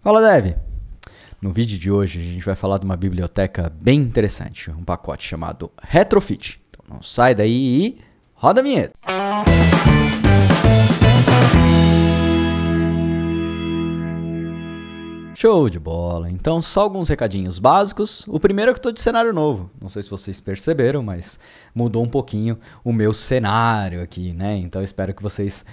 Fala, Dev! No vídeo de hoje a gente vai falar de uma biblioteca bem interessante, um pacote chamado Retrofit. Então não sai daí e roda a vinheta! Show de bola! Então só alguns recadinhos básicos. O primeiro é que eu estou de cenário novo. Não sei se vocês perceberam, mas mudou um pouquinho o meu cenário aqui, né? Então espero que vocês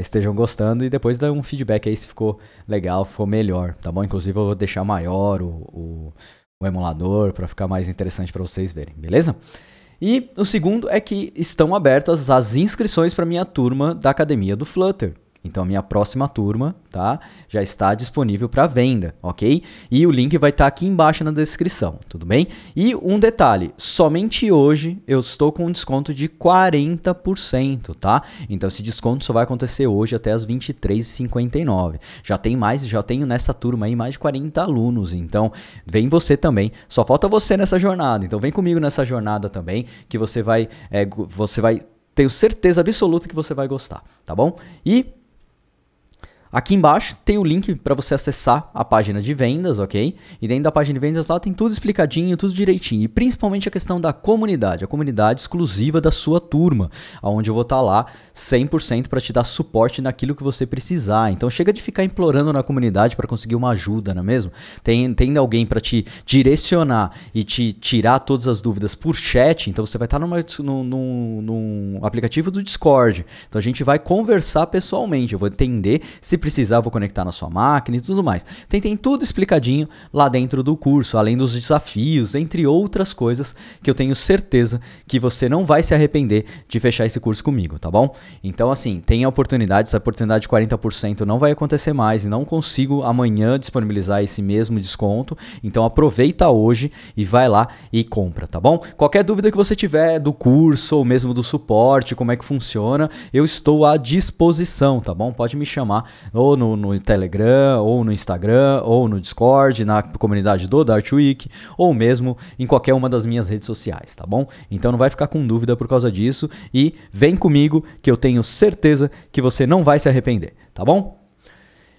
estejam gostando e depois dê um feedback aí se ficou legal, ficou melhor, tá bom? Inclusive eu vou deixar maior o emulador para ficar mais interessante para vocês verem, beleza? E o segundo é que estão abertas as inscrições para minha turma da Academia do Flutter. Então a minha próxima turma, tá? Já está disponível para venda, ok? E o link vai estar aqui embaixo na descrição, tudo bem? E um detalhe, somente hoje eu estou com um desconto de 40%, tá? Então esse desconto só vai acontecer hoje até as 23h59. Já tenho nessa turma aí mais de 40 alunos, então vem você também. Só falta você nessa jornada, então vem comigo nessa jornada também, que você vai, tenho certeza absoluta que você vai gostar, tá bom? E aqui embaixo tem o link para você acessar a página de vendas, ok? E dentro da página de vendas lá tem tudo explicadinho, tudo direitinho. E principalmente a questão da comunidade, a comunidade exclusiva da sua turma, onde eu vou estar lá 100% para te dar suporte naquilo que você precisar. Então chega de ficar implorando na comunidade para conseguir uma ajuda, não é mesmo? Tem alguém para te direcionar e te tirar todas as dúvidas por chat, então você vai estar num aplicativo do Discord. Então a gente vai conversar pessoalmente, eu vou entender se precisar, vou conectar na sua máquina e tudo mais. Tem tudo explicadinho lá dentro do curso, além dos desafios, entre outras coisas que eu tenho certeza que você não vai se arrepender de fechar esse curso comigo, tá bom? Então, assim, tem a oportunidade, essa oportunidade de 40% não vai acontecer mais e não consigo amanhã disponibilizar esse mesmo desconto. Então, aproveita hoje e vai lá e compra, tá bom? Qualquer dúvida que você tiver do curso ou mesmo do suporte, como é que funciona, eu estou à disposição, tá bom? Pode me chamar ou no Telegram, ou no Instagram, ou no Discord, na comunidade do Dart Week, ou mesmo em qualquer uma das minhas redes sociais, tá bom? Então não vai ficar com dúvida por causa disso e vem comigo que eu tenho certeza que você não vai se arrepender, tá bom?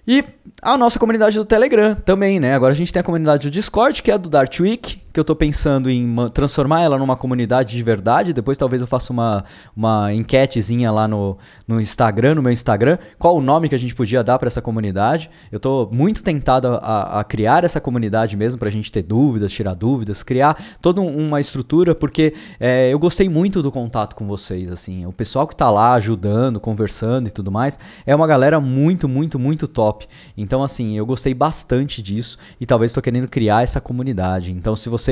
E a nossa comunidade do Telegram também, né? Agora a gente tem a comunidade do Discord, que é a do Dart Week, que eu tô pensando em transformar ela numa comunidade de verdade. Depois talvez eu faça uma enquetezinha lá no Instagram, no meu Instagram, qual o nome que a gente podia dar para essa comunidade. Eu tô muito tentado a criar essa comunidade mesmo, pra gente ter dúvidas, tirar dúvidas, criar toda uma estrutura, porque eu gostei muito do contato com vocês, assim. O pessoal que tá lá ajudando, conversando e tudo mais, é uma galera muito, muito, muito top. Então, assim, eu gostei bastante disso e talvez estou querendo criar essa comunidade. Então, se vocês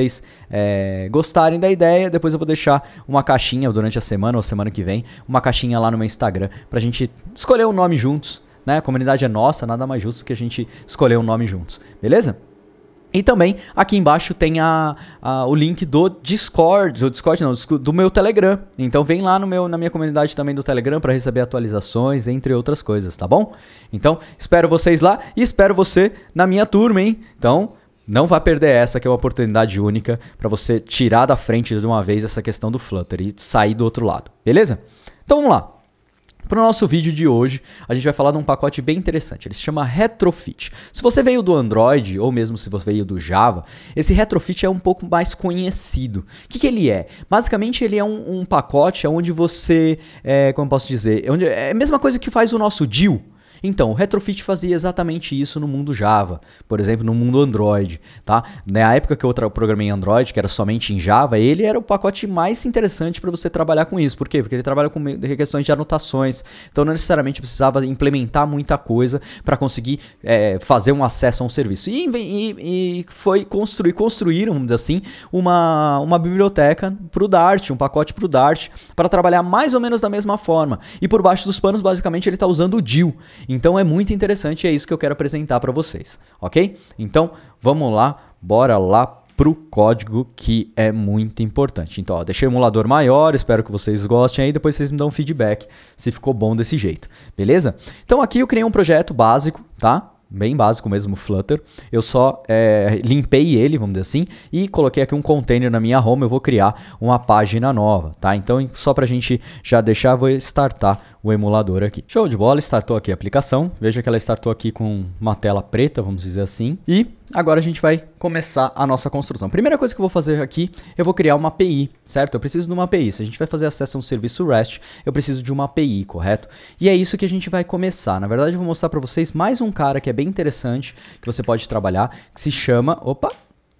gostarem da ideia, depois eu vou deixar uma caixinha durante a semana ou semana que vem, uma caixinha lá no meu Instagram pra gente escolher um nome juntos, né? A comunidade é nossa, nada mais justo que a gente escolher um nome juntos, beleza? E também aqui embaixo tem o link do meu Telegram. Então vem lá na minha comunidade também do Telegram para receber atualizações, entre outras coisas, tá bom? Então espero vocês lá e espero você na minha turma, hein? Então não vá perder essa, que é uma oportunidade única para você tirar da frente de uma vez essa questão do Flutter e sair do outro lado, beleza? Então vamos lá. Para o nosso vídeo de hoje, a gente vai falar de um pacote bem interessante, ele se chama Retrofit. Se você veio do Android, ou mesmo se você veio do Java, esse Retrofit é um pouco mais conhecido. O que ele é? Basicamente ele é um pacote onde você, como eu posso dizer, é a mesma coisa que faz o nosso Dio. Então, o Retrofit fazia exatamente isso no mundo Java, por exemplo, no mundo Android, tá? Na época que eu programei Android, que era somente em Java, ele era o pacote mais interessante para você trabalhar com isso. Por quê? Porque ele trabalha com questões de anotações, então não necessariamente precisava implementar muita coisa para conseguir fazer um acesso a um serviço. E foi construir, vamos dizer assim, uma biblioteca para o Dart, um pacote para o Dart, para trabalhar mais ou menos da mesma forma. E por baixo dos panos, basicamente, ele está usando o Dio. Então é muito interessante e é isso que eu quero apresentar para vocês, ok? Então vamos lá, bora lá pro código que é muito importante. Então ó, deixei o emulador maior, espero que vocês gostem aí, depois vocês me dão um feedback se ficou bom desse jeito, beleza? Então aqui eu criei um projeto básico, tá? bem básico mesmo, Flutter. Eu só limpei ele, vamos dizer assim, e coloquei aqui um container na minha home. Eu vou criar uma página nova, tá? Então, só pra gente já deixar, vou startar o emulador aqui. Show de bola, startou aqui a aplicação. Veja que ela startou aqui com uma tela preta, vamos dizer assim. E agora a gente vai começar a nossa construção. Primeira coisa que eu vou fazer aqui, eu vou criar uma API, certo? Eu preciso de uma API. Se a gente vai fazer acesso a um serviço REST, eu preciso de uma API, correto? E é isso que a gente vai começar. Na verdade, eu vou mostrar para vocês mais um cara que é bem interessante, que você pode trabalhar, que se chama,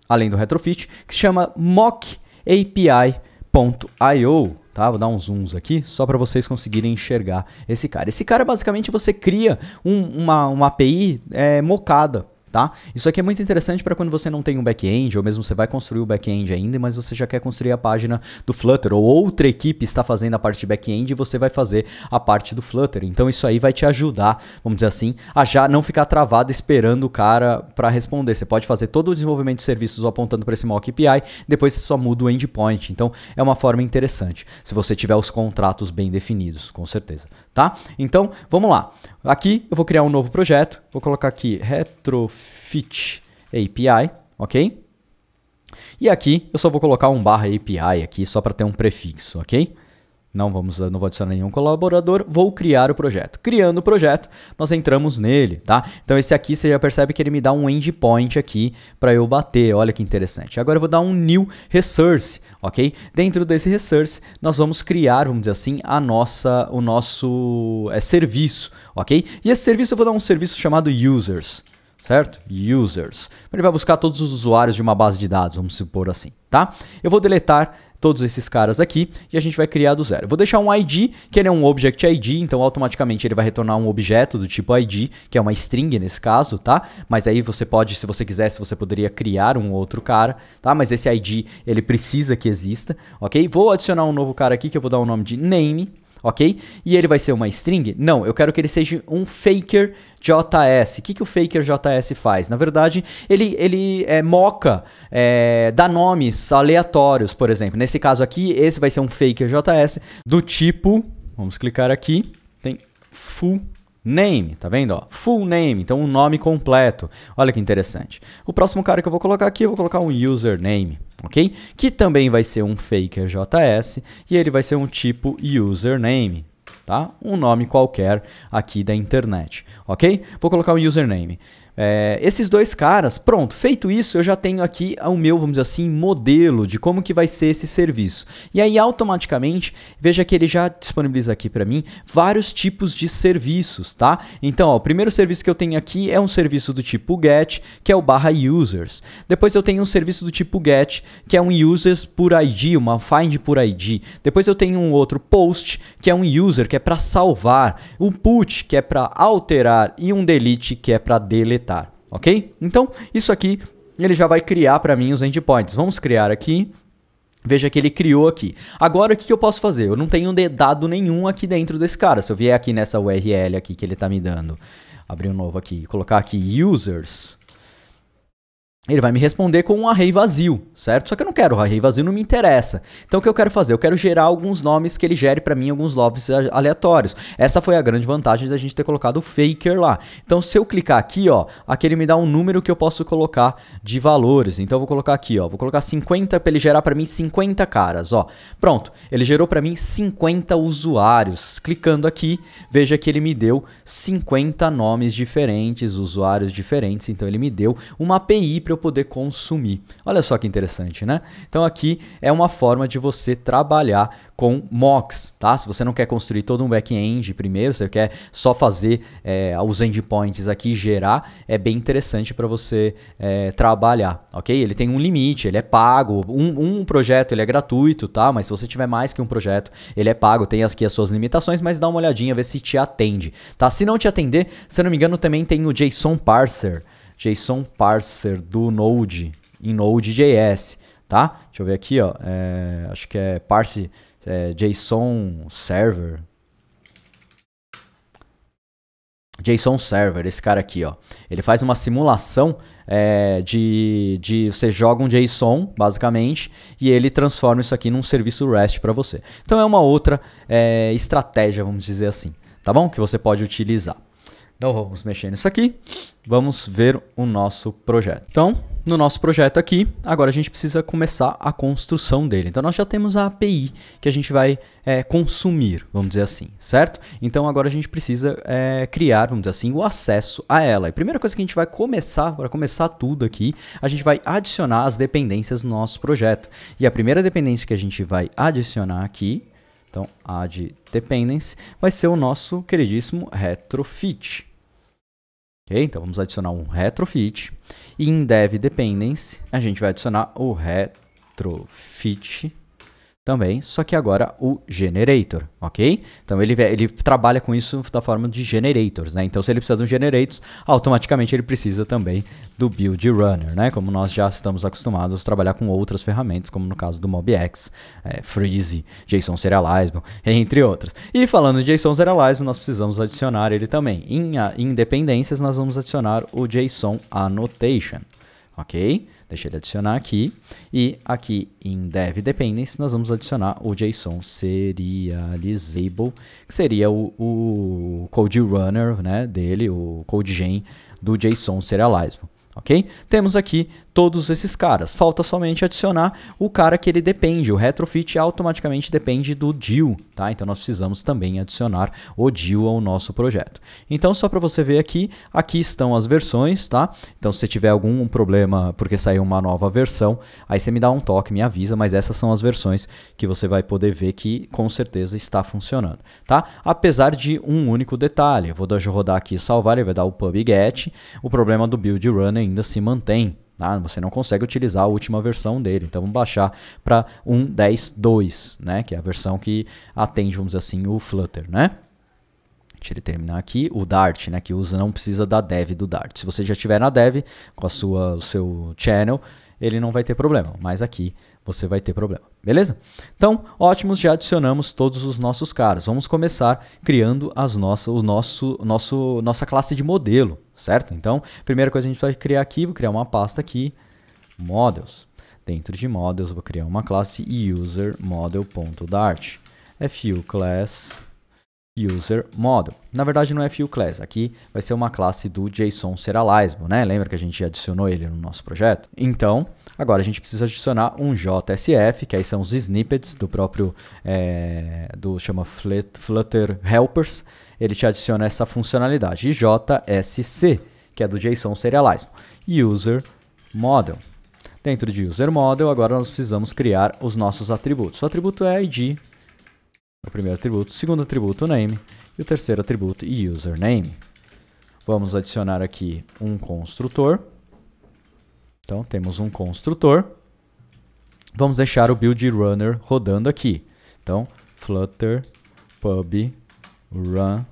além do Retrofit, que se chama mockapi.io. Tá, vou dar uns zooms aqui, só para vocês conseguirem enxergar esse cara. Esse cara, basicamente, você cria uma API mocada. Tá? Isso aqui é muito interessante para quando você não tem um back-end, ou mesmo você vai construir o back-end ainda, mas você já quer construir a página do Flutter, ou outra equipe está fazendo a parte de back-end e você vai fazer a parte do Flutter. Então isso aí vai te ajudar, vamos dizer assim, a já não ficar travado esperando o cara para responder. Você pode fazer todo o desenvolvimento de serviços apontando para esse mock API, depois você só muda o endpoint. Então é uma forma interessante, se você tiver os contratos bem definidos, com certeza. Tá? Então vamos lá. Aqui eu vou criar um novo projeto, vou colocar aqui Retrofit API, ok? E aqui eu só vou colocar um /API aqui só para ter um prefixo, ok? Não vou adicionar nenhum colaborador, vou criar o projeto. Criando o projeto, nós entramos nele, tá? Então esse aqui você já percebe que ele me dá um endpoint aqui para eu bater, olha que interessante. Agora eu vou dar um new resource, ok? Dentro desse resource, nós vamos criar, vamos dizer assim, o nosso serviço, ok? E esse serviço, eu vou dar um serviço chamado users, certo? Users. Ele vai buscar todos os usuários de uma base de dados, vamos supor assim, tá? Eu vou deletar todos esses caras aqui e a gente vai criar do zero. Vou deixar um ID, que ele é um Object ID, então automaticamente ele vai retornar um objeto do tipo ID, que é uma string nesse caso, tá? Mas aí você pode, se você quisesse, você poderia criar um outro cara, tá? Mas esse ID, ele precisa que exista, ok? Vou adicionar um novo cara aqui, que eu vou dar o nome de name, ok? E ele vai ser uma string? Não, eu quero que ele seja um faker JS. O que o faker JS faz? Na verdade, ele dá nomes aleatórios, por exemplo. Nesse caso aqui, esse vai ser um faker JS do tipo, vamos clicar aqui, tem full name, tá vendo? Ó, full name, então um nome completo. Olha que interessante. O próximo cara que eu vou colocar aqui, eu vou colocar um username, ok? Que também vai ser um faker JS e ele vai ser um tipo username. Tá? Um nome qualquer aqui da internet, ok? Vou colocar um username. Esses dois caras, pronto, feito isso, eu já tenho aqui o meu, vamos dizer assim, modelo de como que vai ser esse serviço. E aí, automaticamente, veja que ele já disponibiliza aqui para mim vários tipos de serviços, tá? Então, ó, o primeiro serviço que eu tenho aqui é um serviço do tipo get, que é o /users. Depois eu tenho um serviço do tipo get, que é um users por ID, uma find por ID. Depois eu tenho um outro post, que é um user, que é para salvar, um put, que é para alterar, e um delete, que é para deletar, ok? Então, isso aqui, ele já vai criar para mim os endpoints. Vamos criar aqui. Veja que ele criou aqui. Agora, o que eu posso fazer? Eu não tenho dado nenhum aqui dentro desse cara. Se eu vier aqui nessa URL aqui que ele está me dando, abrir um novo aqui e colocar aqui users, ele vai me responder com um array vazio, certo? Só que eu não quero, o array vazio não me interessa. Então o que eu quero fazer? Eu quero gerar alguns nomes, que ele gere para mim alguns nomes aleatórios. Essa foi a grande vantagem da gente ter colocado o faker lá. Então se eu clicar aqui, ó, aqui ele me dá um número que eu posso colocar de valores. Então eu vou colocar aqui, ó, vou colocar 50 para ele gerar para mim 50 caras, ó. Pronto, ele gerou para mim 50 usuários. Clicando aqui, veja que ele me deu 50 nomes diferentes, usuários diferentes. Então ele me deu uma API para eu poder consumir. Olha só que interessante, né? Então aqui é uma forma de você trabalhar com mocks, tá? Se você não quer construir todo um back-end primeiro, você quer só fazer os endpoints aqui e gerar, é bem interessante para você trabalhar, ok? Ele tem um limite, ele é pago, um projeto ele é gratuito, tá? Mas se você tiver mais que um projeto, ele é pago, tem aqui as suas limitações, mas dá uma olhadinha, vê se te atende, tá? Se não te atender, se eu não me engano, também tem o JSON Parser do Node, em Node.js, tá? Deixa eu ver aqui, ó, acho que é Parse JSON server. JSON server, esse cara aqui, ó. Ele faz uma simulação você joga um JSON, basicamente, e ele transforma isso aqui num serviço REST para você. Então é uma outra estratégia, vamos dizer assim, tá bom? Que você pode utilizar. Então vamos mexer nisso aqui, vamos ver o nosso projeto. Então, no nosso projeto aqui, agora a gente precisa começar a construção dele. Então nós já temos a API que a gente vai consumir, vamos dizer assim, certo? Então agora a gente precisa criar, vamos dizer assim, o acesso a ela. E a primeira coisa que a gente vai começar, para começar tudo aqui, a gente vai adicionar as dependências no nosso projeto. E a primeira dependência que a gente vai adicionar aqui, então add dependency, vai ser o nosso queridíssimo retrofit. Ok, então vamos adicionar um retrofit e em dev dependency a gente vai adicionar o retrofit também, só que agora o generator, ok? Então ele trabalha com isso da forma de generators, né? Então se ele precisa de um generators, automaticamente ele precisa também do build runner, né? Como nós já estamos acostumados a trabalhar com outras ferramentas, como no caso do MobX, Freeze, JSON Serializable, entre outras. E falando de JSON Serializable, nós precisamos adicionar ele também. Em dependências nós vamos adicionar o JSON Annotation. Ok? Deixa ele adicionar aqui. E aqui em Dev Dependency nós vamos adicionar o JSON Serializable, que seria o Code Runner, né, dele, o Code Gen do JSON Serializable. Ok? Temos aqui todos esses caras. Falta somente adicionar o cara que ele depende. O retrofit automaticamente depende do Dio, tá? Então nós precisamos também adicionar o Dio ao nosso projeto. Então só para você ver aqui, aqui estão as versões, tá? Então se você tiver algum problema porque saiu uma nova versão, aí você me dá um toque, me avisa, mas essas são as versões que você vai poder ver que com certeza está funcionando, tá? Apesar de um único detalhe, eu vou rodar aqui e salvar, ele vai dar o pub get, o problema do build runner ainda se mantém, tá? Você não consegue utilizar a última versão dele, então vamos baixar para 1.10.2, né? Que é a versão que atende, vamos dizer assim, o Flutter, né? Deixa ele terminar aqui, o Dart, né? Que usa, não precisa da dev do Dart. Se você já tiver na dev, com a o seu channel, ele não vai ter problema, mas aqui você vai ter problema, beleza? Então, ótimos, já adicionamos todos os nossos caras. Vamos começar criando as nossa classe de modelo, certo? Então, primeira coisa que a gente vai criar aqui, vou criar uma pasta aqui, Models. Dentro de Models, vou criar uma classe userModel.dart, FU class User Model. Na verdade não é FU Class, aqui vai ser uma classe do JSON Serializable, né? Lembra que a gente adicionou ele no nosso projeto? Então, agora a gente precisa adicionar um JSF, que aí são os snippets do próprio, chama Flutter Helpers, ele te adiciona essa funcionalidade. E JSC, que é do JSON Serializable. User Model. Dentro de User Model, agora nós precisamos criar os nossos atributos. O atributo é ID, o primeiro atributo, o segundo atributo, o name, e o terceiro atributo, username. Vamos adicionar aqui um construtor. Então, temos um construtor. Vamos deixar o build runner rodando aqui. Então, flutter pub run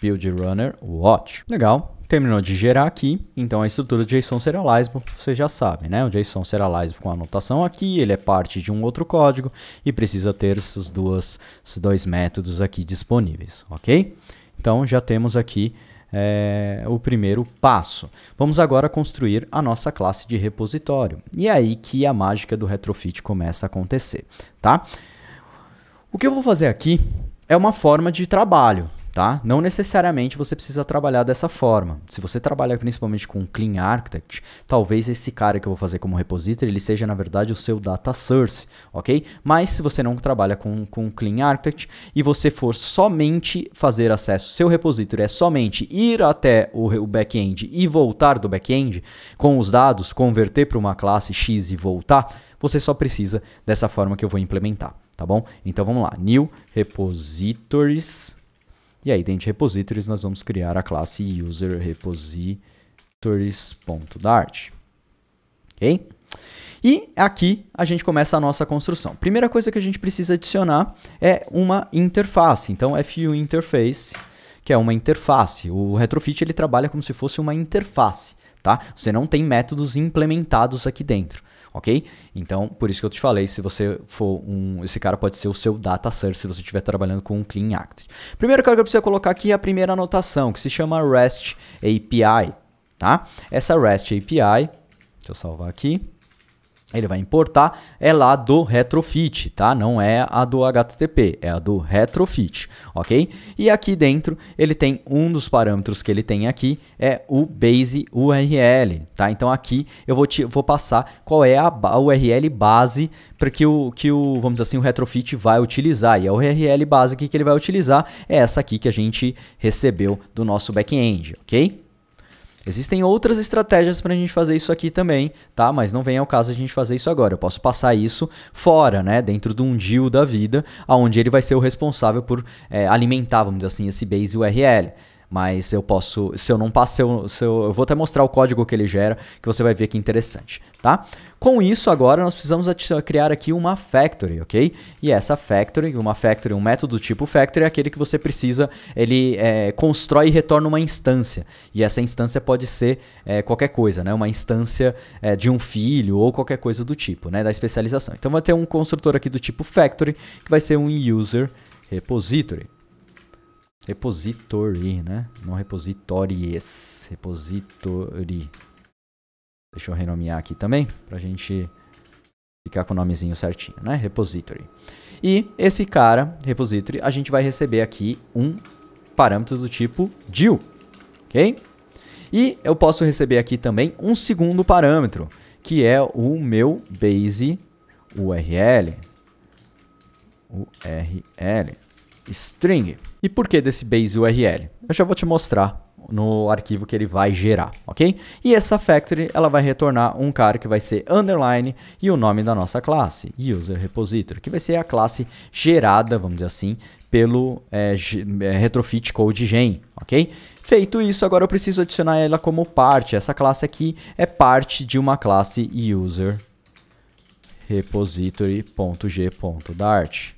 build runner watch. Legal. Terminou de gerar aqui, então a estrutura de JSON Serializable, você já sabe, né? O JSON Serializable com a anotação aqui, ele é parte de um outro código e precisa ter esses dois métodos aqui disponíveis, ok? Então já temos aqui o primeiro passo. Vamos agora construir a nossa classe de repositório. E é aí que a mágica do retrofit começa a acontecer, tá? O que eu vou fazer aqui é uma forma de trabalho, tá? Não necessariamente você precisa trabalhar dessa forma. Se você trabalha principalmente com Clean Architect, talvez esse cara que eu vou fazer como repository, ele seja na verdade o seu data source, ok? Mas se você não trabalha com Clean Architect e você for somente fazer acesso ao seu repository, é somente ir até o back-end e voltar do back-end com os dados, converter para uma classe X e voltar, você só precisa dessa forma que eu vou implementar, tá bom? Então vamos lá, new repositories. E aí, dentro de repositories, nós vamos criar a classe userRepositories.dart. Ok? E aqui a gente começa a nossa construção. Primeira coisa que a gente precisa adicionar é uma interface. Então, FU Interface, que é uma interface. O retrofit ele trabalha como se fosse uma interface, tá? Você não tem métodos implementados aqui dentro. Ok? Então, por isso que eu te falei, se você for esse cara pode ser o seu data source se você estiver trabalhando com um Clean Act. Primeiro que eu preciso colocar aqui é a primeira anotação, que se chama REST API, tá? Essa REST API, deixa eu salvar aqui. ele vai importar, é lá do Retrofit, tá? Não é a do HTTP, é a do Retrofit, ok? E aqui dentro, ele tem um dos parâmetros que ele tem aqui, é o base URL, tá? Então aqui eu vou passar qual é a URL base para que o, vamos dizer assim, o Retrofit vai utilizar. E a URL base que ele vai utilizar é essa aqui que a gente recebeu do nosso back-end, ok? Existem outras estratégias para a gente fazer isso aqui também, tá? Mas não vem ao caso a gente fazer isso agora. Eu posso passar isso fora, né? Dentro de um DIL da vida, onde ele vai ser o responsável por alimentar, vamos dizer assim, esse base URL. Mas eu posso, se eu não passei, eu vou até mostrar o código que ele gera, que você vai ver que é interessante, tá? Com isso, agora, nós precisamos criar aqui uma factory, ok? E essa factory, um método tipo factory, é aquele que você precisa, ele constrói e retorna uma instância. E essa instância pode ser qualquer coisa, né? Uma instância de um filho ou qualquer coisa do tipo, né? Da especialização. Então, vai ter um construtor aqui do tipo factory, que vai ser um user repository. Repository, né? Não repositories. Repository. Deixa eu renomear aqui também, pra gente ficar com o nomezinho certinho, né? Repository. E esse cara, repository, a gente vai receber aqui um parâmetro do tipo DIL, ok? E eu posso receber aqui também um segundo parâmetro, que é o meu base URL. URL. String. E por que desse base URL? Eu já vou te mostrar no arquivo que ele vai gerar, ok? E essa factory, ela vai retornar um cara que vai ser underline e o nome da nossa classe, user repository, que vai ser a classe gerada, vamos dizer assim, pelo Retrofit Code Gen, ok? Feito isso, agora eu preciso adicionar ela como parte. Essa classe aqui é parte de uma classe user repository.g.dart.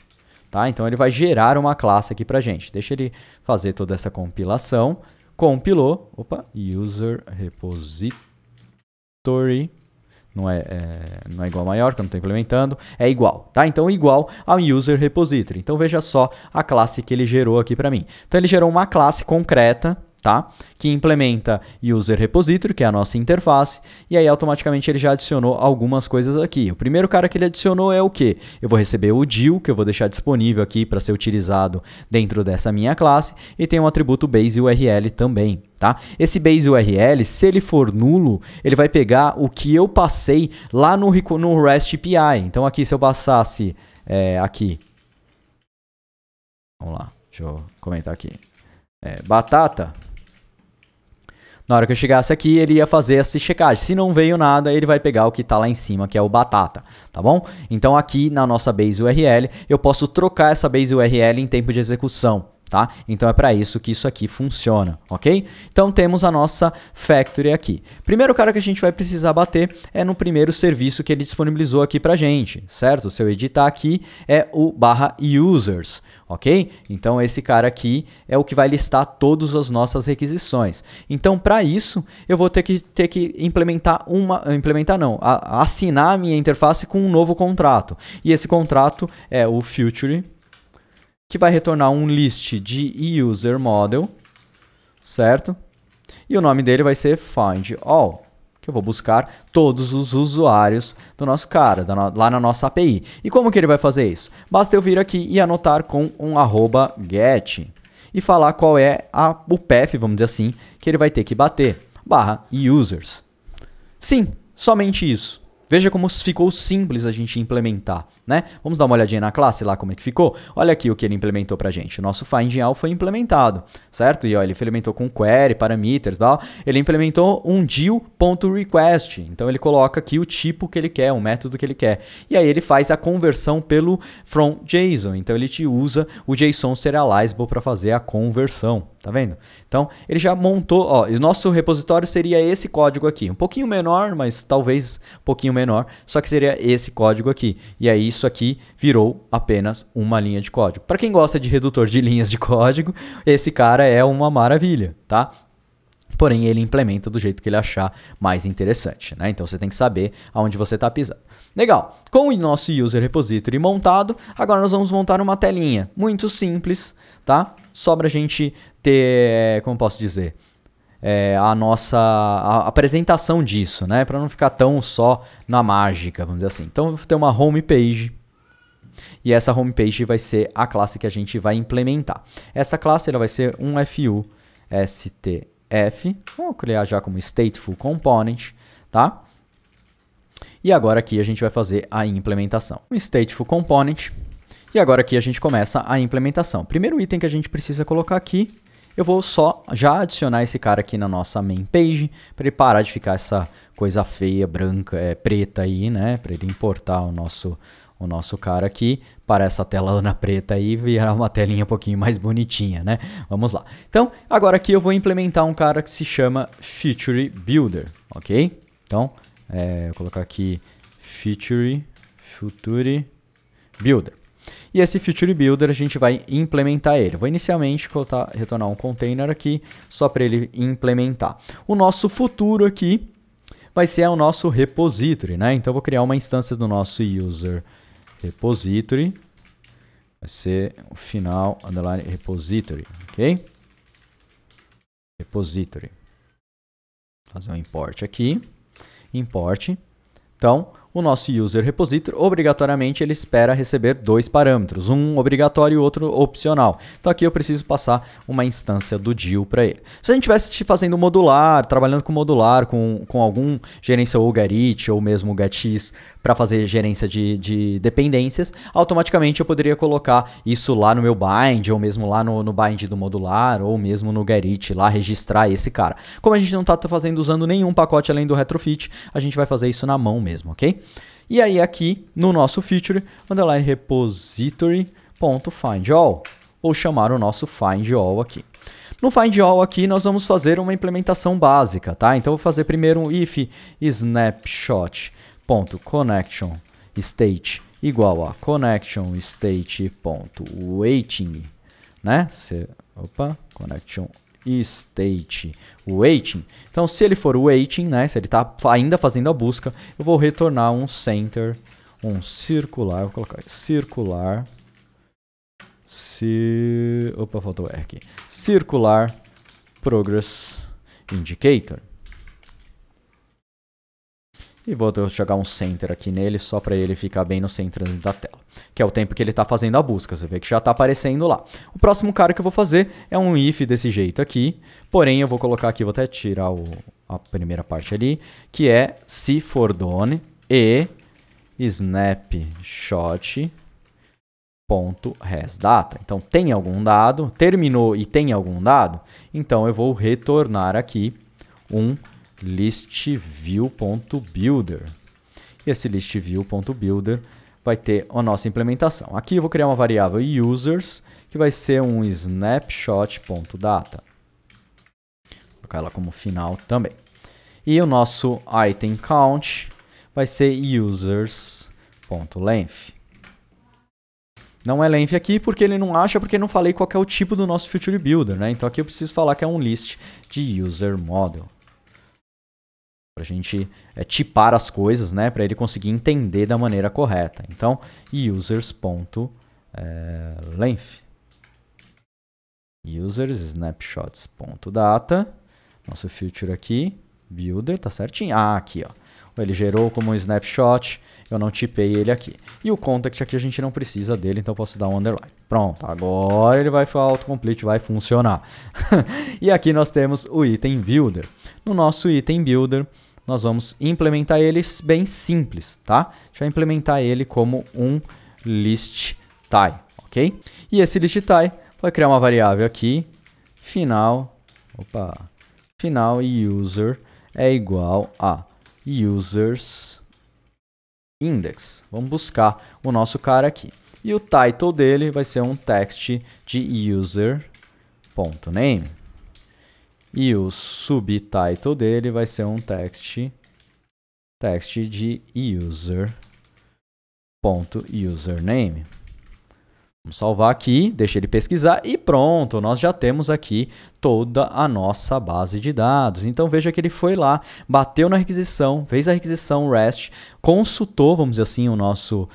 Tá? Então, ele vai gerar uma classe aqui pra gente. Deixa ele fazer toda essa compilação. Compilou. Opa, user repository. Não é igual a maior, que eu não estou implementando. É igual, tá? Então, igual ao user repository. Então, veja só a classe que ele gerou aqui pra mim. Então, ele gerou uma classe concreta, tá? Que implementa user repository, que é a nossa interface, e aí automaticamente ele já adicionou algumas coisas aqui. O primeiro cara que ele adicionou é o quê? Eu vou receber o DIL, que eu vou deixar disponível aqui para ser utilizado dentro dessa minha classe, e tem um atributo base URL também, tá? Esse base URL, se ele for nulo, ele vai pegar o que eu passei lá no REST API. Então aqui, se eu passasse aqui, vamos lá, deixa eu comentar aqui, batata. Na hora que eu chegasse aqui, ele ia fazer essa checagem. Se não veio nada, ele vai pegar o que está lá em cima, que é o batata, tá bom? Então, aqui na nossa base URL, eu posso trocar essa base URL em tempo de execução, tá? Então, é para isso que isso aqui funciona, ok? Então, temos a nossa factory aqui. Primeiro cara que a gente vai precisar bater é no primeiro serviço que ele disponibilizou aqui para gente, certo? Se eu editar aqui, é o /users. Ok? Então, esse cara aqui é o que vai listar todas as nossas requisições. Então, para isso, eu vou ter que implementar uma... Implementar não, assinar a minha interface com um novo contrato. E esse contrato é o Future, que vai retornar um list de user model, certo? E o nome dele vai ser find all, que eu vou buscar todos os usuários do nosso cara, lá na nossa API. E como que ele vai fazer isso? Basta eu vir aqui e anotar com um @get e falar qual é o path, vamos dizer assim, que ele vai ter que bater, /users. Sim, somente isso. Veja como ficou simples a gente implementar, né? Vamos dar uma olhadinha na classe lá como é que ficou. Olha aqui o que ele implementou pra gente. O nosso findAll foi implementado, certo? E ó, ele implementou com query, parameters, tal. Ele implementou um DIL.request. Então ele coloca aqui o tipo que ele quer, o método que ele quer. E aí ele faz a conversão pelo from JSON. Então ele te usa o JSON Serializable para fazer a conversão. Tá vendo? Então, ele já montou, ó, o nosso repositório seria esse código aqui, um pouquinho menor, mas talvez um pouquinho menor, só que seria esse código aqui. E aí, isso aqui virou apenas uma linha de código. Para quem gosta de redutor de linhas de código, esse cara é uma maravilha, tá? Porém, ele implementa do jeito que ele achar mais interessante, né? Então, você tem que saber aonde você está pisando. Legal, com o nosso user repository montado, agora nós vamos montar uma telinha muito simples, tá? Só para a gente ter, como posso dizer, a nossa apresentação disso, né? Para não ficar tão só na mágica, vamos dizer assim. Então eu vou ter uma home page. E essa home page vai ser a classe que a gente vai implementar. Essa classe ela vai ser um FU STF. Vou criar já como stateful component, tá? E agora aqui a gente vai fazer a implementação. Um stateful component. E agora aqui a gente começa a implementação. Primeiro item que a gente precisa colocar aqui, eu vou só já adicionar esse cara aqui na nossa main page, para ele parar de ficar essa coisa feia, branca, preta aí, né? Para ele importar o nosso cara aqui para essa telona preta aí virar uma telinha um pouquinho mais bonitinha, né? Vamos lá. Então, agora aqui eu vou implementar um cara que se chama Feature Builder, ok? Então, vou colocar aqui Feature Builder. E esse Feature Builder a gente vai implementar ele. Eu vou inicialmente retornar um container aqui só para ele implementar. O nosso futuro aqui vai ser o nosso repository, né? Então, eu vou criar uma instância do nosso user repository, vai ser o final underline repository, ok? Repository. Vou fazer um import aqui, import. Então, o nosso user repository, obrigatoriamente, ele espera receber dois parâmetros, um obrigatório e outro opcional. Então, aqui eu preciso passar uma instância do Dio para ele. Se a gente estivesse fazendo modular, trabalhando com modular, com algum gerência ou Garit, ou mesmo GetX, para fazer gerência de dependências, automaticamente eu poderia colocar isso lá no meu bind, ou mesmo lá no bind do modular, ou mesmo no Garit, lá registrar esse cara. Como a gente não está usando nenhum pacote além do Retrofit, a gente vai fazer isso na mão mesmo, ok? E aí aqui no nosso feature, underline repository.findAll, vou chamar o nosso findAll aqui. No findAll aqui nós vamos fazer uma implementação básica, tá? Então eu vou fazer primeiro um if snapshot.connectionState igual a connectionState.waiting, né? State waiting. Então, se ele for waiting, né, se ele está ainda fazendo a busca, eu vou retornar um center, um circular, vou colocar circular, faltou R aqui, circular progress indicator. E vou jogar um center aqui nele só para ele ficar bem no centro da tela, que é o tempo que ele está fazendo a busca. Você vê que já está aparecendo lá. O próximo cara que eu vou fazer é um if desse jeito aqui, porém eu vou colocar aqui, vou até tirar a primeira parte ali, que é se for done e snapshot.resData. Então tem algum dado, terminou e tem algum dado, então eu vou retornar aqui um listView.builder. E esse listView.builder vai ter a nossa implementação. Aqui eu vou criar uma variável users, que vai ser um snapshot.data. Vou colocar ela como final também. E o nosso item count vai ser users.length. Não é length aqui porque ele não acha, porque não falei qual que é o tipo do nosso Feature Builder, né? Então aqui eu preciso falar que é um list de user model, para a gente tipar as coisas, né, para ele conseguir entender da maneira correta. Então, users.length, users snapshots.data, nosso feature aqui, builder, tá certinho? Ah, aqui, ó. Ele gerou como um snapshot, eu não tipei ele aqui. E o contact aqui a gente não precisa dele, então eu posso dar um underline. Pronto, agora ele vai falar autocomplete, vai funcionar. E aqui nós temos o item builder. No nosso item builder, nós vamos implementar ele bem simples, tá? A gente vai implementar ele como um list tie, ok? E esse list tie vai criar uma variável aqui, final e user é igual a users index. Vamos buscar o nosso cara aqui. E o title dele vai ser um text de user.name. E o subtitle dele vai ser um text de user.username. Vamos salvar aqui, deixa ele pesquisar e pronto, nós já temos aqui toda a nossa base de dados. Então veja que ele foi lá, bateu na requisição, fez a requisição REST, consultou, vamos dizer assim, o nosso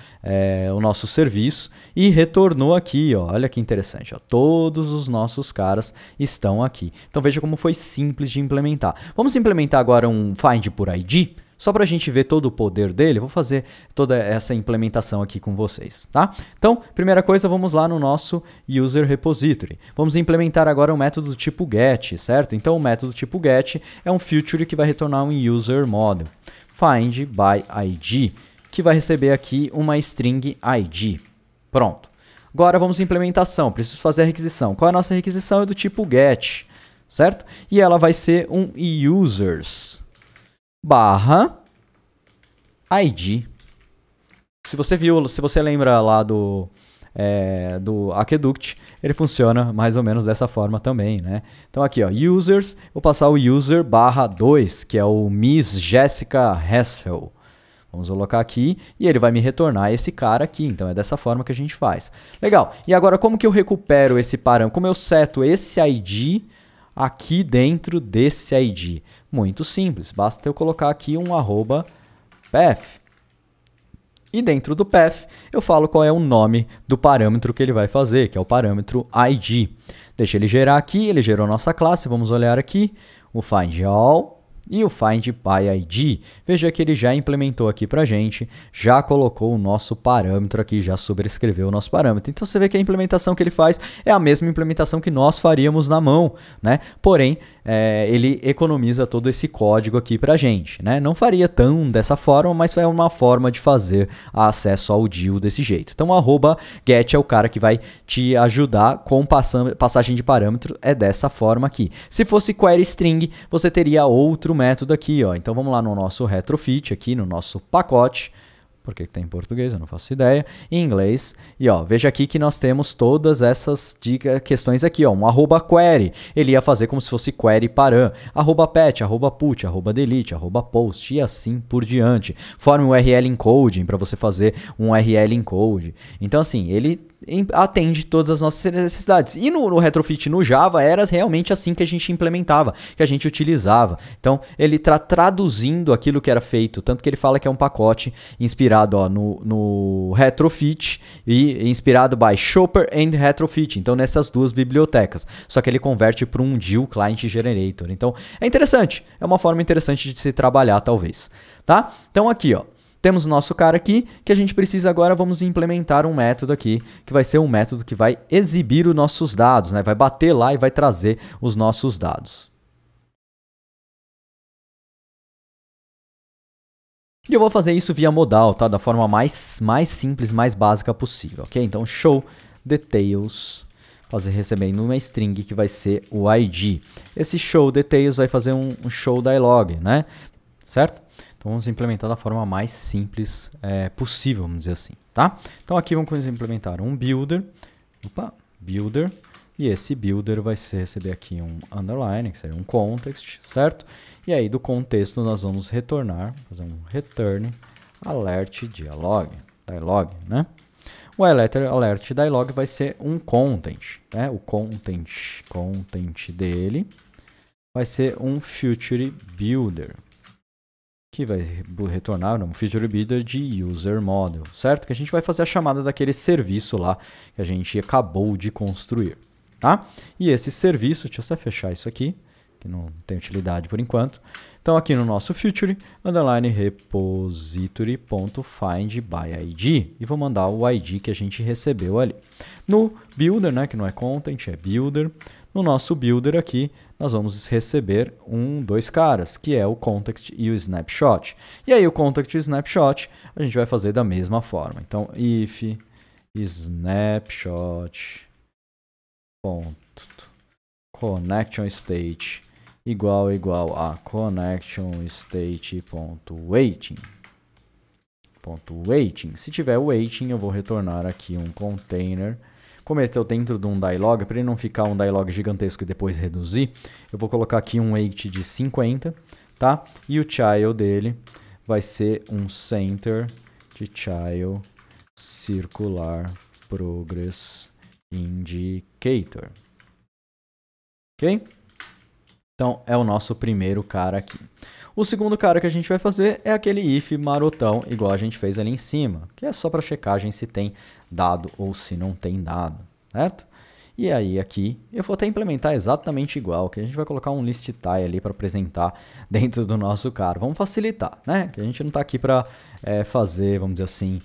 serviço e retornou aqui, ó. Olha que interessante, ó. Todos os nossos caras estão aqui. Então veja como foi simples de implementar. Vamos implementar agora um find por ID? Só para a gente ver todo o poder dele, vou fazer toda essa implementação aqui com vocês, tá? Então, primeira coisa, vamos lá no nosso user repository. Vamos implementar agora um método tipo get, certo? Então, o método tipo get é um feature que vai retornar um user model. Find by ID, que vai receber aqui uma string ID. Pronto. Agora vamos à implementação, preciso fazer a requisição. Qual é a nossa requisição? É do tipo get, certo? E ela vai ser um users barra ID. Se você viu, se você lembra lá do Aqueduct, ele funciona mais ou menos dessa forma também, né? Então aqui, ó, users, vou passar o user barra 2, que é o Miss Jessica Hassel. Vamos colocar aqui e ele vai me retornar esse cara aqui. Então é dessa forma que a gente faz. Legal. E agora como que eu recupero esse parâmetro? Como eu seto esse ID aqui dentro desse ID? Muito simples, basta eu colocar aqui um @path. E dentro do path eu falo qual é o nome do parâmetro que ele vai fazer, que é o parâmetro ID. Deixa ele gerar aqui, ele gerou a nossa classe, vamos olhar aqui, o findAll e o findPyId. Veja que ele já implementou aqui pra gente, já colocou o nosso parâmetro aqui, já sobrescreveu o nosso parâmetro. Então você vê que a implementação que ele faz é a mesma implementação que nós faríamos na mão, né? Porém, ele economiza todo esse código aqui pra gente, né? Não faria tão dessa forma, mas é uma forma de fazer acesso ao DIU desse jeito. Então, @get é o cara que vai te ajudar com passagem de parâmetro, é dessa forma aqui. Se fosse query string, você teria outro método aqui, ó. Então vamos lá no nosso retrofit, aqui no nosso pacote, porque tem em português, eu não faço ideia, em inglês, e ó, veja aqui que nós temos todas essas questões aqui, ó, um @query, ele ia fazer como se fosse query param, @patch, @put, @delete, @post e assim por diante, forma um URL encoding para você fazer um URL encode. Então assim, ele atende todas as nossas necessidades. E no retrofit no Java era realmente assim que a gente implementava, que a gente utilizava. Então ele está traduzindo aquilo que era feito, tanto que ele fala que é um pacote inspirado, ó, no retrofit e inspirado by Shopper and retrofit. Então nessas duas bibliotecas, só que ele converte para um DIU client generator. Então é interessante, é uma forma interessante de se trabalhar talvez, tá? Então aqui, ó, temos o nosso cara aqui, que a gente precisa agora, vamos implementar um método aqui, que vai ser um método que vai exibir os nossos dados, né? Vai bater lá e vai trazer os nossos dados. E eu vou fazer isso via modal, tá? Da forma mais simples, mais básica possível, ok? Então, show details, fazer recebendo uma string que vai ser o ID. Esse show details vai fazer um show dialog, né? Certo? Então vamos implementar da forma mais simples possível, vamos dizer assim, tá? Então aqui vamos implementar um builder, builder, e esse builder vai receber aqui um underline, que seria um context, certo? E aí do contexto nós vamos retornar, fazer um return alert dialog, né? O alert dialog vai ser um content, né? O content dele vai ser um future builder, que vai retornar um feature builder de user model, certo? Que a gente vai fazer a chamada daquele serviço lá que a gente acabou de construir, tá? E esse serviço, deixa eu só fechar isso aqui, que não tem utilidade por enquanto. Então aqui no nosso feature, underline repository.findById, e vou mandar o ID que a gente recebeu ali. No builder, né, que não é content, é builder, no nosso builder aqui, nós vamos receber dois caras, que é o context e o snapshot. E aí o context e o snapshot a gente vai fazer da mesma forma. Então if snapshot connection state igual a connection state.waiting. Se tiver waiting, eu vou retornar aqui um container. Como ele está dentro de um dialog, para ele não ficar um dialog gigantesco e depois reduzir, eu vou colocar aqui um weight de 50, tá? E o child dele vai ser um center de child circular progress indicator. Ok? Então é o nosso primeiro cara aqui. O segundo cara que a gente vai fazer é aquele if marotão, igual a gente fez ali em cima, que é só para checagem se tem dado ou se não tem dado, certo? E aí aqui eu vou até implementar exatamente igual, que a gente vai colocar um list tie ali para apresentar dentro do nosso cara. Vamos facilitar, né? Que a gente não está aqui para fazer, vamos dizer assim,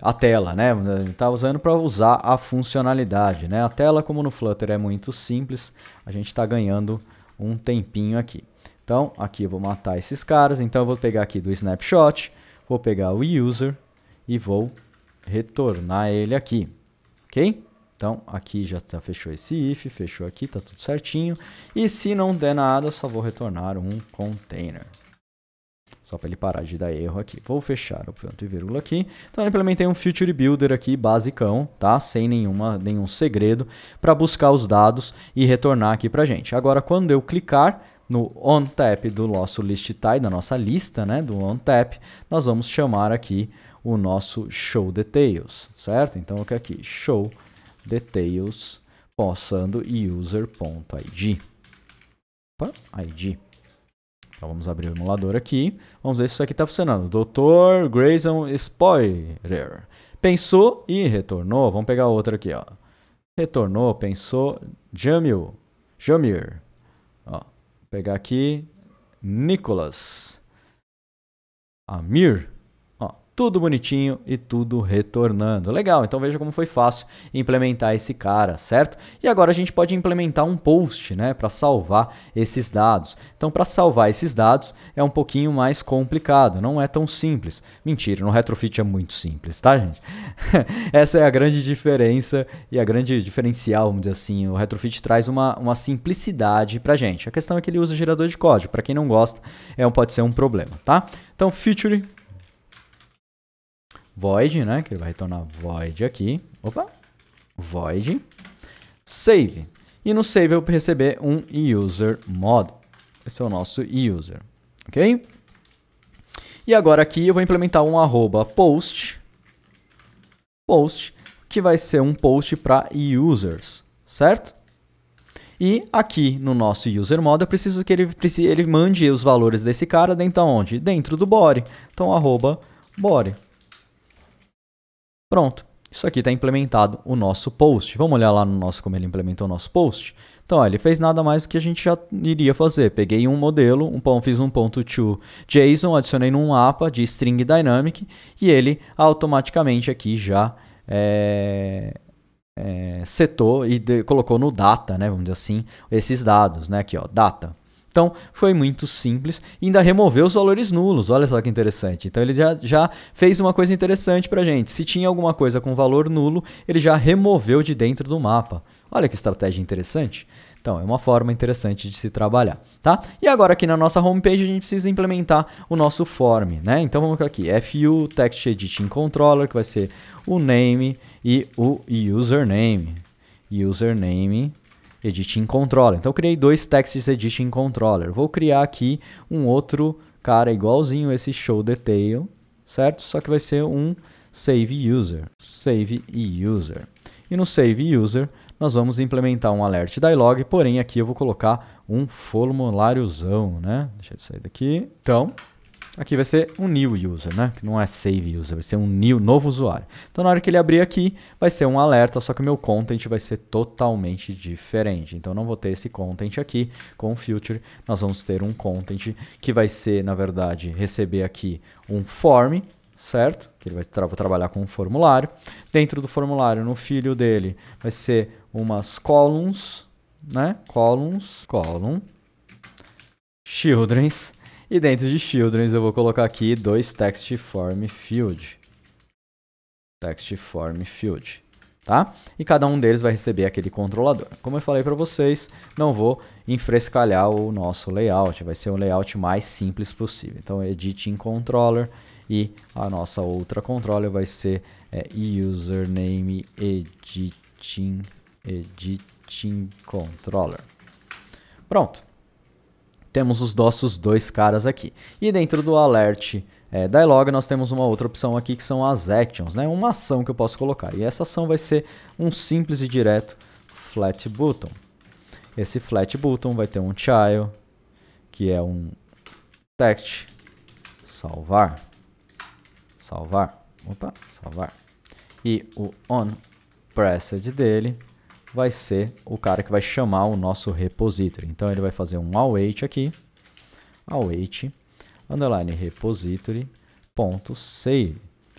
a tela, né? Tá usando para usar a funcionalidade, né? A tela, como no Flutter é muito simples, a gente está ganhando um tempinho aqui. Então, aqui eu vou matar esses caras. Então, eu vou pegar aqui do snapshot, vou pegar o user e vou retornar ele aqui, ok? Então, aqui já tá, fechou esse if, fechou aqui, tá tudo certinho. E se não der nada, eu só vou retornar um container. Só para ele parar de dar erro aqui. Vou fechar o ponto e vírgula aqui. Então eu implementei um Feature Builder aqui, basicão, tá? Sem nenhum segredo, para buscar os dados e retornar aqui pra gente. Agora, quando eu clicar no OnTap do nosso list tie, da nossa lista, né? Do OnTap, nós vamos chamar aqui o nosso Show Details, certo? Então aqui, Show Details, passando user.id. Opa, ID. Então vamos abrir o emulador aqui, vamos ver se isso aqui está funcionando. Dr. Grayson Spoiler pensou e retornou. Vamos pegar outro aqui, ó. Retornou, pensou, Jamir. Ó, vou pegar aqui, Nicolas, Amir. Tudo bonitinho e tudo retornando. Legal, então veja como foi fácil implementar esse cara, certo? E agora a gente pode implementar um post, né, para salvar esses dados. Então, para salvar esses dados é um pouquinho mais complicado, não é tão simples. Mentira, no Retrofit é muito simples, tá, gente? Essa é a grande diferença e a grande diferencial, vamos dizer assim. O Retrofit traz uma simplicidade para a gente. A questão é que ele usa gerador de código. Para quem não gosta, pode ser um problema, tá? Então, feature... void, né, que ele vai retornar void aqui, opa, void, save, e no save eu vou receber um user mod, esse é o nosso user, ok? E agora aqui eu vou implementar um @post, que vai ser um post para users, certo? E aqui no nosso user mod eu preciso que ele mande os valores desse cara dentro aonde? Dentro do body, então @body. Pronto, isso aqui está implementado o nosso post. Vamos olhar lá no nosso como ele implementou o nosso post. Então, ó, ele fez nada mais do que a gente já iria fazer. Peguei um modelo, fiz um ponto to JSON, adicionei num mapa de string dynamic e ele automaticamente aqui já setou e colocou no data, né? Vamos dizer assim, esses dados, né? Aqui, ó, data. Então, foi muito simples e ainda removeu os valores nulos. Olha só que interessante. Então, ele já fez uma coisa interessante para a gente. Se tinha alguma coisa com valor nulo, ele já removeu de dentro do mapa. Olha que estratégia interessante. Então, é uma forma interessante de se trabalhar, tá? E agora aqui na nossa homepage, a gente precisa implementar o nosso form, né? Então, vamos aqui, FU, Text Editing Controller, que vai ser o name e o username. Username. Editing Controller. Então eu criei dois texts Editing Controller. Vou criar aqui um outro cara igualzinho esse Show Detail, certo? Só que vai ser um Save User. Save User. E no Save User nós vamos implementar um Alert Dialog, porém aqui eu vou colocar um formuláriozão, né? Deixa eu sair daqui. Então... aqui vai ser um new user, né? Que não é save user, vai ser um novo usuário. Então, na hora que ele abrir aqui, vai ser um alerta, só que o meu content vai ser totalmente diferente. Então, não vou ter esse content aqui com o Future. Nós vamos ter um content que vai ser, na verdade, receber aqui um form, certo? Que ele vai trabalhar com um formulário. Dentro do formulário, no filho dele, vai ser umas columns, né? Columns, column, children's. E dentro de Children's eu vou colocar aqui dois Text Form Field. Text Form Field, tá? E cada um deles vai receber aquele controlador. Como eu falei para vocês, não vou enfrescalhar o nosso layout. Vai ser um layout mais simples possível. Então, Editing Controller e a nossa outra controller vai ser Username Editing Controller. Pronto. temos os nossos dois caras aqui. E dentro do alert dialog nós temos uma outra opção aqui que são as actions, né? Uma ação que eu posso colocar. E essa ação vai ser um simples e direto flat button. Esse flat button vai ter um child, que é um text, salvar. E o onPressed dele vai ser o cara que vai chamar o nosso repository. Então ele vai fazer um await aqui, await, underline repository.save,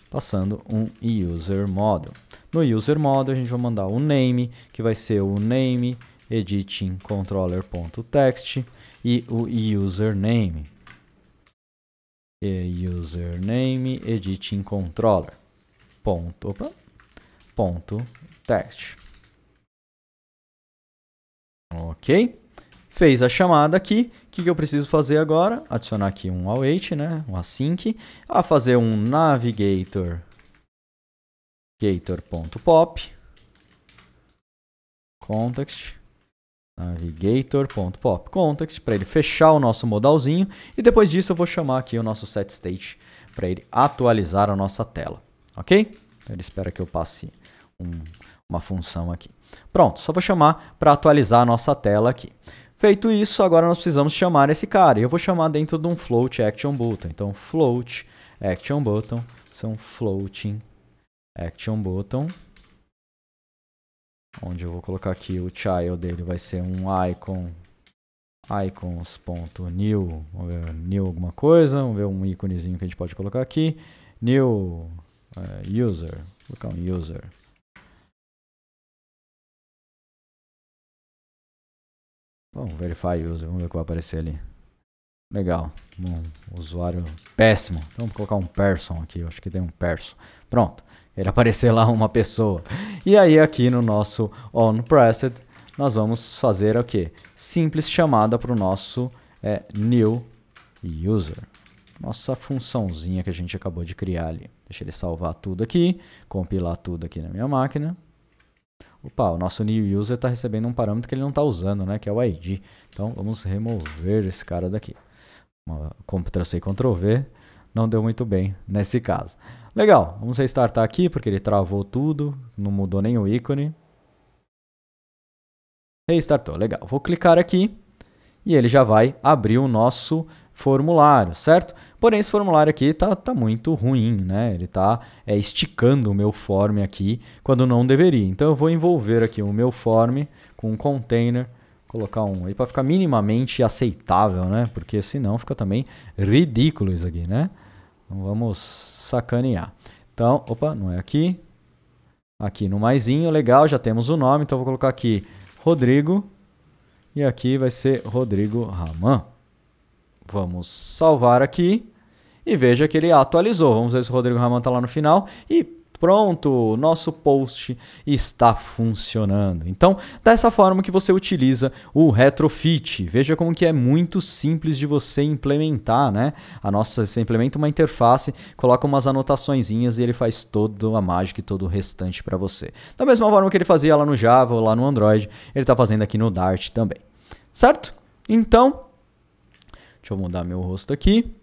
passando um user model. No user model a gente vai mandar o name, que vai ser o name editing controller.text e o username. E username editing controller. Ponto text. Ok. Fez a chamada aqui. O que eu preciso fazer agora? Adicionar aqui um await, né? Um async. Fazer um navigator.pop. Context. Navigator.pop context, para ele fechar o nosso modalzinho, e depois disso eu vou chamar aqui o nosso setState para ele atualizar a nossa tela, ok? Então ele espera que eu passe uma função aqui. Pronto, só vou chamar para atualizar a nossa tela aqui. Feito isso, agora nós precisamos chamar esse cara, e eu vou chamar dentro de um float action button. Então float action button, são floating action button, onde eu vou colocar aqui o child dele, vai ser um icon, icons.new, vamos ver, new alguma coisa, vamos ver um íconezinho que a gente pode colocar aqui, new user, vou colocar um user. Vamos verify user, vamos ver o que vai aparecer ali. Legal, um usuário péssimo, então vamos colocar um person aqui, eu acho que tem um person, pronto, ele aparecer lá uma pessoa. E aí aqui no nosso onPressed nós vamos fazer o que? Simples chamada para o nosso new user, nossa funçãozinha que a gente acabou de criar ali. Deixa ele salvar tudo aqui, compilar tudo aqui na minha máquina. Opa, o nosso new user está recebendo um parâmetro que ele não está usando, né? Que é o ID, então vamos remover esse cara daqui. Ctrl-C, Ctrl-V, não deu muito bem nesse caso. Legal, vamos restartar aqui porque ele travou tudo, não mudou nem o ícone. Restartou, legal. Vou clicar aqui e ele já vai abrir o nosso formulário, certo? Porém, esse formulário aqui tá muito ruim, né? Ele tá esticando o meu form aqui quando não deveria. Então eu vou envolver aqui o meu form com um container, colocar um aí para ficar minimamente aceitável, né? Porque senão fica também ridículo isso aqui, né? Então vamos sacanear. Então, opa, não é aqui. Aqui no maisinho, legal, já temos o nome, então vou colocar aqui Rodrigo e aqui vai ser Rodrigo Rahman. Vamos salvar aqui e veja que ele atualizou. Vamos ver se o Rodrigo Rahman está lá no final e pronto, o nosso post está funcionando. Então, dessa forma que você utiliza o Retrofit. Veja como que é muito simples de você implementar, né? Você implementa uma interface, coloca umas anotaçõezinhas e ele faz toda a mágica e todo o restante para você. Da mesma forma que ele fazia lá no Java ou lá no Android, ele está fazendo aqui no Dart também. Certo? Então, deixa eu mudar meu rosto aqui.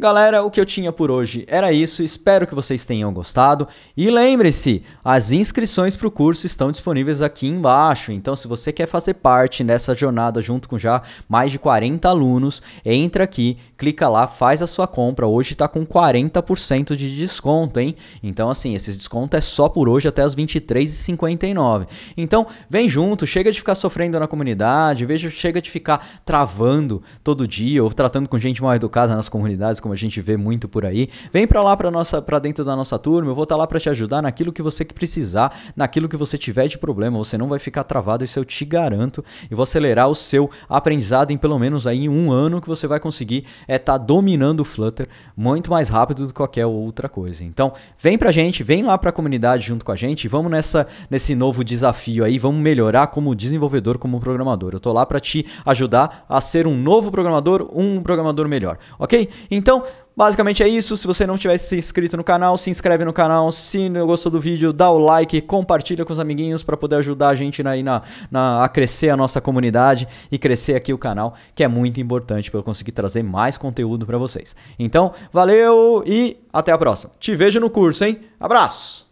Galera, o que eu tinha por hoje era isso, espero que vocês tenham gostado e lembre-se, as inscrições para o curso estão disponíveis aqui embaixo, então se você quer fazer parte dessa jornada junto com já mais de 40 alunos, entra aqui, clica lá, faz a sua compra, hoje está com 40% de desconto, hein? Então assim, esse desconto é só por hoje até as 23h59, então vem junto, chega de ficar sofrendo na comunidade, chega de ficar travando todo dia ou tratando com gente mal educada nas comunidades, como a gente vê muito por aí. Vem pra lá, pra dentro da nossa turma, eu vou estar lá pra te ajudar naquilo que você precisar, naquilo que você tiver de problema, você não vai ficar travado, isso eu te garanto, e vou acelerar o seu aprendizado em pelo menos aí um ano, que você vai conseguir tá dominando o Flutter muito mais rápido do que qualquer outra coisa. Então, vem pra gente, vem lá pra comunidade junto com a gente, vamos nesse novo desafio aí, vamos melhorar como desenvolvedor, como programador. Eu tô lá pra te ajudar a ser um novo programador, um programador melhor, ok? Então, Então, basicamente é isso. Se você não tiver se inscrito no canal, se inscreve no canal. Se não gostou do vídeo, dá o like, compartilha com os amiguinhos para poder ajudar a gente a crescer a nossa comunidade e crescer aqui o canal, que é muito importante para eu conseguir trazer mais conteúdo para vocês. Então, valeu e até a próxima. Te vejo no curso, hein? Abraço!